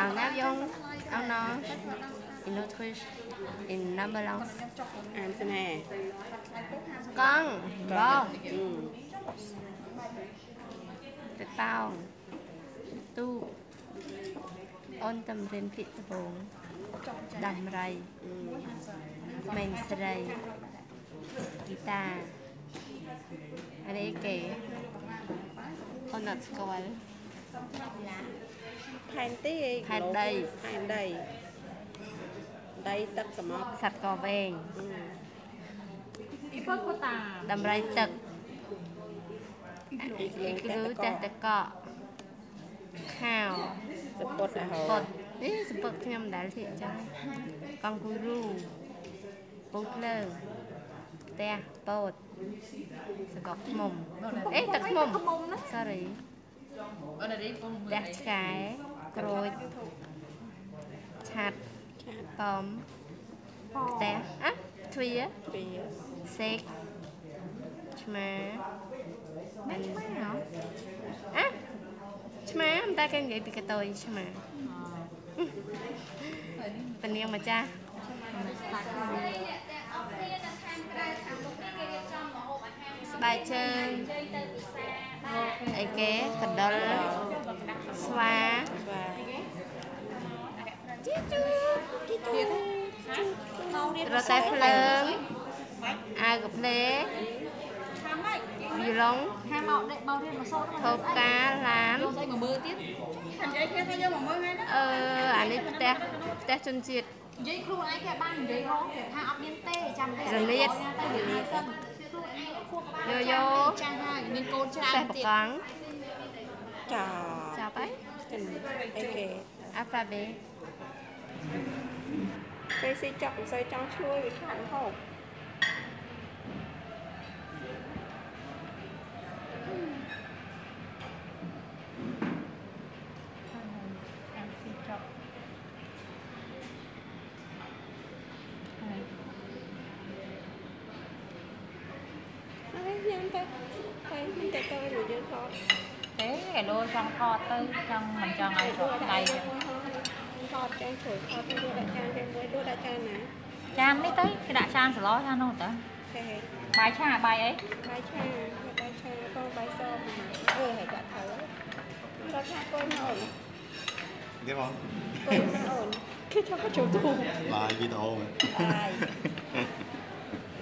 En avion, en ange, une autruche, une ambulance. Em xin hè. Con, bon. Tịch bao. Tu. Ôn tầm rên thị bồn. Đầm rầy. Mình sờ rầy. Guitar. Ở đây kể. Con đặt coi. Hành đầy tật sạch cò vàng đầm rây tật cứ chặt tật cọ khao bột bột nhầm đá thì cho con cu ru bột lơ te bột sọc mồm tật mồm sorry đặt cái rồi chặt bấm té á thui á sét má anh nó á má ta kêu vậy bị cái tôi má tình yêu mà cha bài chân ấy kế cần đó xóa rồi tay lớn ai gặp lé gì lóng thô cá lán anh ấy té chân chìt rồi liệt vô vô xe bọc toán chào bác alphabet cây xe chọc xoay trong chui với khẳng hộp thế cái đôi trong kho tư trong mình cho ngày rồi này kho trang sửa kho tư đã trang trang với đôi đã trang nè trang mới tới cái đã trang sửa lót trang đâu tới bài trang bài ấy bài trang cô bài sơ mà người hãy đã thấy đó trang cô nó ổn cái món cô nó ổn khi cho các chú tù bài gì đâu bài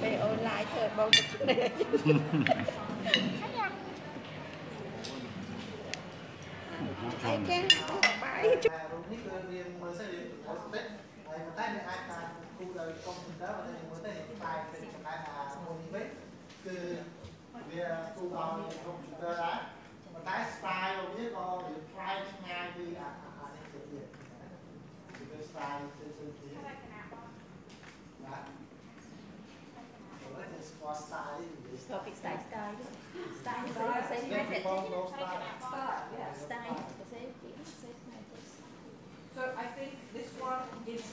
về online thời bao nhiêu đấy ai chơi bài chứ topic style. So I think this one is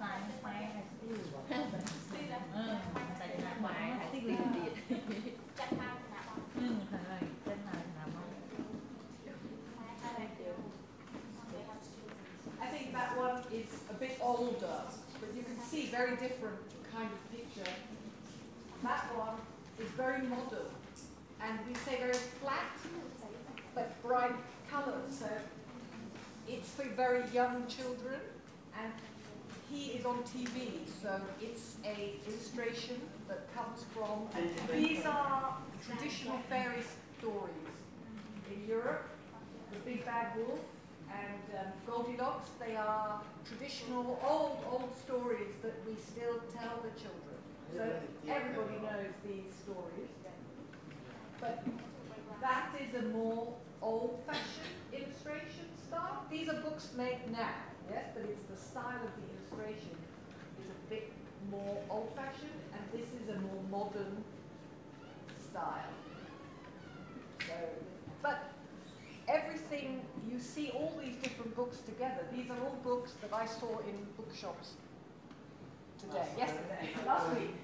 I think we can do it. I think that one is a bit older, but you can see very different kind of picture. That one is very modern, and we say very flat, but bright colours. So it's for very young children, and he is on TV, so it's a illustration that comes from. These are traditional fairy stories in Europe. The Big Bad Wolf and Goldilocks. They are traditional, old stories that we still tell the children. So everybody knows these stories, but that is a more old-fashioned illustration style. These are books made now, yes, but it's the style of the illustration is a bit more old-fashioned, and this is a more modern style. So, but everything, you see all these different books together. These are all books that I saw in bookshops. Today, yesterday, last week.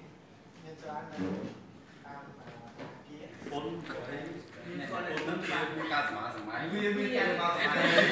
Hãy subscribe cho kênh Ghiền Mì Gõ để không bỏ lỡ những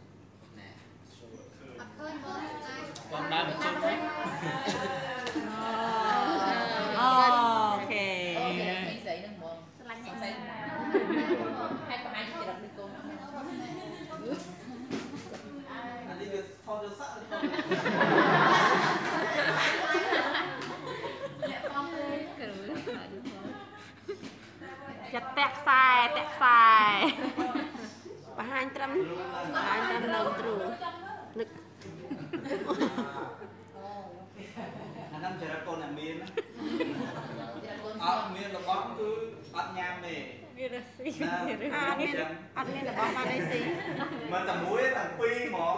video hấp dẫn.